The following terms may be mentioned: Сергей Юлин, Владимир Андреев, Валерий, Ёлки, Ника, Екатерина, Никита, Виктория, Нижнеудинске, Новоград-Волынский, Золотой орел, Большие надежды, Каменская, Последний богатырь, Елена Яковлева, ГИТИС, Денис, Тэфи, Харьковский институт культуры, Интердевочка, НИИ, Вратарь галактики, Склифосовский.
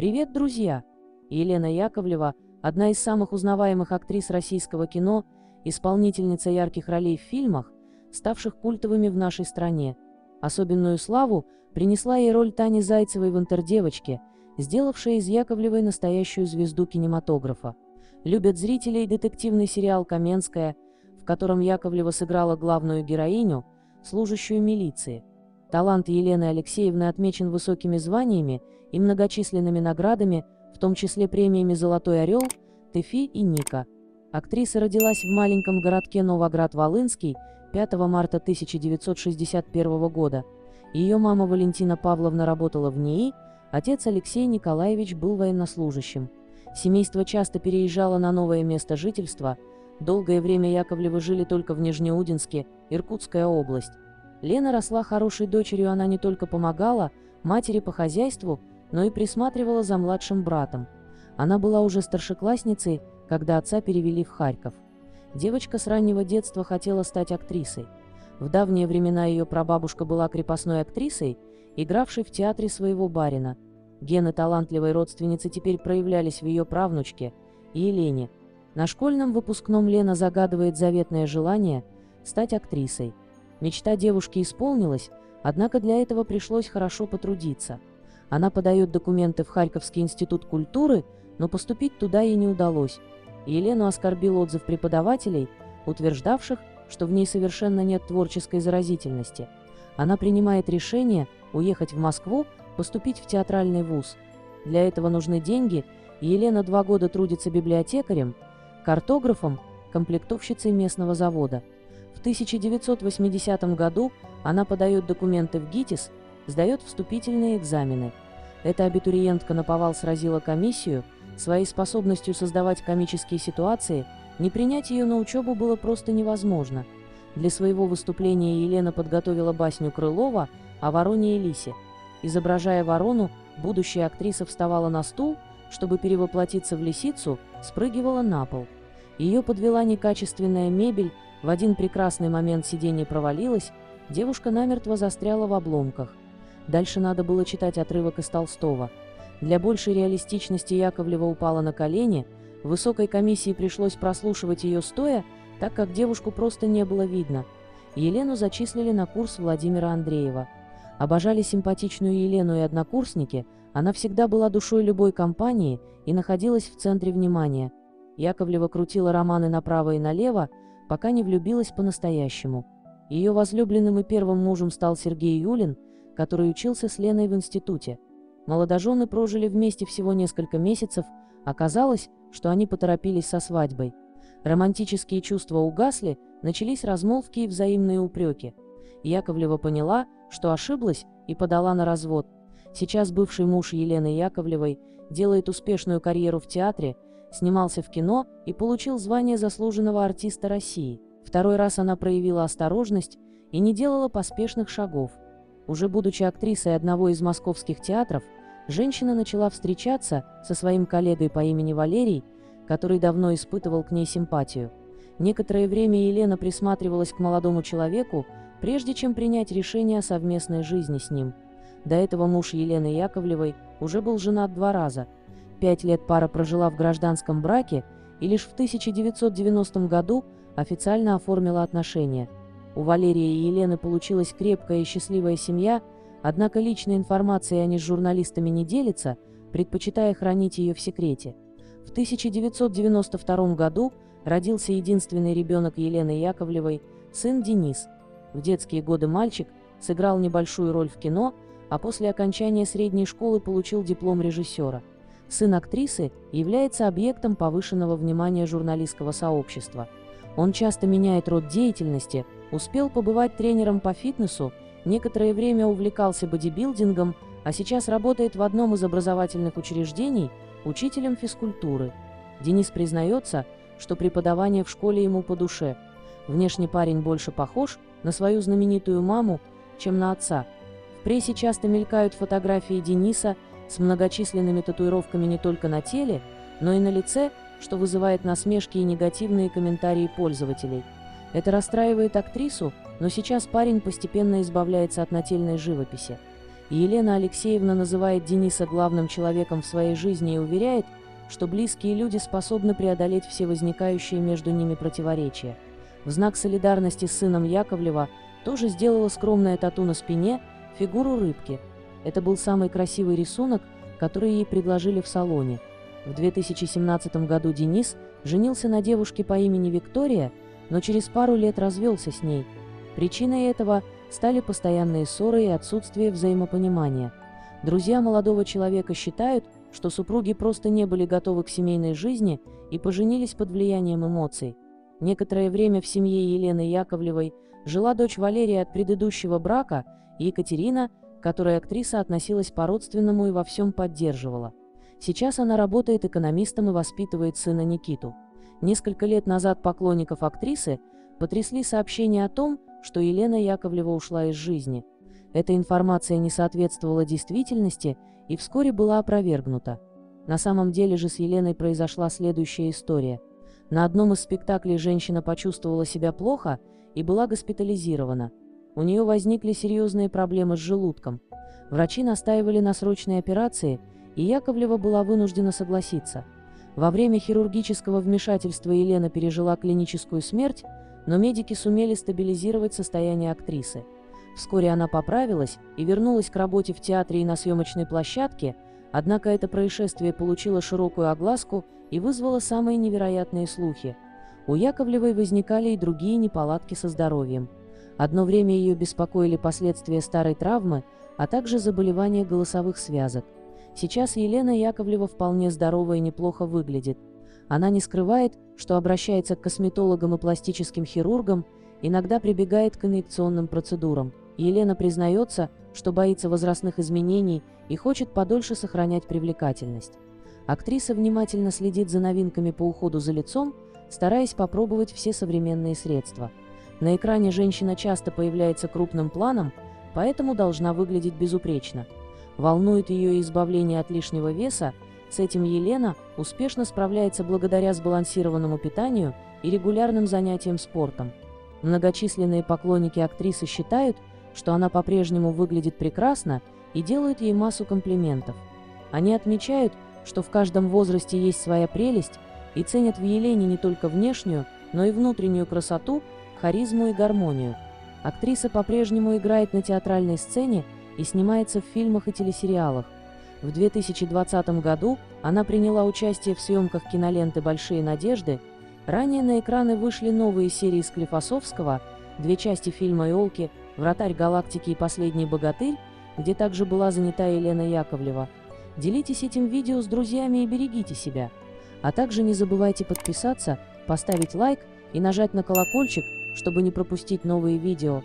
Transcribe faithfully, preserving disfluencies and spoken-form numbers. Привет, друзья! Елена Яковлева, одна из самых узнаваемых актрис российского кино, исполнительница ярких ролей в фильмах, ставших культовыми в нашей стране. Особенную славу принесла ей роль Тани Зайцевой в «Интердевочке», сделавшая из Яковлевой настоящую звезду кинематографа. Любят зрителей детективный сериал «Каменская», в котором Яковлева сыграла главную героиню, служащую милиции. Талант Елены Алексеевны отмечен высокими званиями и многочисленными наградами, в том числе премиями «Золотой орел», «Тэфи» и «Ника». Актриса родилась в маленьком городке Новоград-Волынский пятого марта тысяча девятьсот шестьдесят первого года. Ее мама Валентина Павловна работала в НИИ, отец Алексей Николаевич был военнослужащим. Семейство часто переезжало на новое место жительства. Долгое время Яковлевы жили только в Нижнеудинске, Иркутская область. Лена росла хорошей дочерью, она не только помогала матери по хозяйству, но и присматривала за младшим братом. Она была уже старшеклассницей, когда отца перевели в Харьков. Девочка с раннего детства хотела стать актрисой. В давние времена ее прабабушка была крепостной актрисой, игравшей в театре своего барина. Гены талантливой родственницы теперь проявлялись в ее правнучке, Елене. На школьном выпускном Лена загадывает заветное желание стать актрисой. Мечта девушки исполнилась, однако для этого пришлось хорошо потрудиться. Она подает документы в Харьковский институт культуры, но поступить туда ей не удалось. Елену оскорбил отзыв преподавателей, утверждавших, что в ней совершенно нет творческой заразительности. Она принимает решение уехать в Москву, поступить в театральный вуз. Для этого нужны деньги, и Елена два года трудится библиотекарем, картографом, комплектовщицей местного завода. В тысяча девятьсот восьмидесятом году она подает документы в ГИТИС, сдает вступительные экзамены. Эта абитуриентка наповал сразила комиссию своей способностью создавать комические ситуации, не принять ее на учебу было просто невозможно. Для своего выступления Елена подготовила басню Крылова о вороне Элисе. Изображая ворону, будущая актриса вставала на стул, чтобы перевоплотиться в лисицу, спрыгивала на пол. Ее подвела некачественная мебель, в один прекрасный момент сиденье провалилось, девушка намертво застряла в обломках. Дальше надо было читать отрывок из Толстого. Для большей реалистичности Яковлева упала на колени, в высокой комиссии пришлось прослушивать ее стоя, так как девушку просто не было видно. Елену зачислили на курс Владимира Андреева. Обожали симпатичную Елену и однокурсники, она всегда была душой любой компании и находилась в центре внимания. Яковлева крутила романы направо и налево, пока не влюбилась по-настоящему. Ее возлюбленным и первым мужем стал Сергей Юлин, который учился с Леной в институте. Молодожены прожили вместе всего несколько месяцев, оказалось, что они поторопились со свадьбой. Романтические чувства угасли, начались размолвки и взаимные упреки. Яковлева поняла, что ошиблась, и подала на развод. Сейчас бывший муж Елены Яковлевой делает успешную карьеру в театре, снимался в кино и получил звание заслуженного артиста России. Второй раз она проявила осторожность и не делала поспешных шагов. Уже будучи актрисой одного из московских театров, женщина начала встречаться со своим коллегой по имени Валерий, который давно испытывал к ней симпатию. Некоторое время Елена присматривалась к молодому человеку, прежде чем принять решение о совместной жизни с ним. До этого муж Елены Яковлевой уже был женат два раза. Пять лет пара прожила в гражданском браке и лишь в тысяча девятьсот девяностом году официально оформила отношения. У Валерия и Елены получилась крепкая и счастливая семья, однако личной информацией они с журналистами не делятся, предпочитая хранить ее в секрете. В тысяча девятьсот девяносто втором году родился единственный ребенок Елены Яковлевой, сын Денис. В детские годы мальчик сыграл небольшую роль в кино, а после окончания средней школы получил диплом режиссера. Сын актрисы является объектом повышенного внимания журналистского сообщества. Он часто меняет род деятельности, успел побывать тренером по фитнесу, некоторое время увлекался бодибилдингом, а сейчас работает в одном из образовательных учреждений учителем физкультуры. Денис признается, что преподавание в школе ему по душе. Внешне парень больше похож на свою знаменитую маму, чем на отца. В прессе часто мелькают фотографии Дениса с многочисленными татуировками не только на теле, но и на лице, что вызывает насмешки и негативные комментарии пользователей. Это расстраивает актрису, но сейчас парень постепенно избавляется от нательной живописи. Елена Алексеевна называет Дениса главным человеком в своей жизни и уверяет, что близкие люди способны преодолеть все возникающие между ними противоречия. В знак солидарности с сыном Яковлева тоже сделала скромное тату на спине, фигуру рыбки. Это был самый красивый рисунок, который ей предложили в салоне. В две тысячи семнадцатом году Денис женился на девушке по имени Виктория, но через пару лет развелся с ней. Причиной этого стали постоянные ссоры и отсутствие взаимопонимания. Друзья молодого человека считают, что супруги просто не были готовы к семейной жизни и поженились под влиянием эмоций. Некоторое время в семье Елены Яковлевой жила дочь Валерия от предыдущего брака, Екатерина, к которой актриса относилась по-родственному и во всем поддерживала. Сейчас она работает экономистом и воспитывает сына Никиту. Несколько лет назад поклонников актрисы потрясли сообщения о том, что Елена Яковлева ушла из жизни. Эта информация не соответствовала действительности и вскоре была опровергнута. На самом деле же с Еленой произошла следующая история. На одном из спектаклей женщина почувствовала себя плохо и была госпитализирована. У нее возникли серьезные проблемы с желудком. Врачи настаивали на срочной операции, и Яковлева была вынуждена согласиться. Во время хирургического вмешательства Елена пережила клиническую смерть, но медики сумели стабилизировать состояние актрисы. Вскоре она поправилась и вернулась к работе в театре и на съемочной площадке, однако это происшествие получило широкую огласку и вызвало самые невероятные слухи. У Яковлевой возникали и другие неполадки со здоровьем. Одно время ее беспокоили последствия старой травмы, а также заболевания голосовых связок. Сейчас Елена Яковлева вполне здорова и неплохо выглядит. Она не скрывает, что обращается к косметологам и пластическим хирургам, иногда прибегает к инъекционным процедурам. Елена признается, что боится возрастных изменений и хочет подольше сохранять привлекательность. Актриса внимательно следит за новинками по уходу за лицом, стараясь попробовать все современные средства. На экране женщина часто появляется крупным планом, поэтому должна выглядеть безупречно. Волнует ее избавление от лишнего веса, с этим Елена успешно справляется благодаря сбалансированному питанию и регулярным занятиям спортом. Многочисленные поклонники актрисы считают, что она по-прежнему выглядит прекрасно и делают ей массу комплиментов. Они отмечают, что в каждом возрасте есть своя прелесть и ценят в Елене не только внешнюю, но и внутреннюю красоту, харизму и гармонию. Актриса по-прежнему играет на театральной сцене и снимается в фильмах и телесериалах. В две тысячи двадцатом году она приняла участие в съемках киноленты «Большие надежды». Ранее на экраны вышли новые серии Склифосовского, две части фильма «Ёлки», «Вратарь галактики» и «Последний богатырь», где также была занята Елена Яковлева. Делитесь этим видео с друзьями и берегите себя. А также не забывайте подписаться, поставить лайк и нажать на колокольчик, чтобы не пропустить новые видео.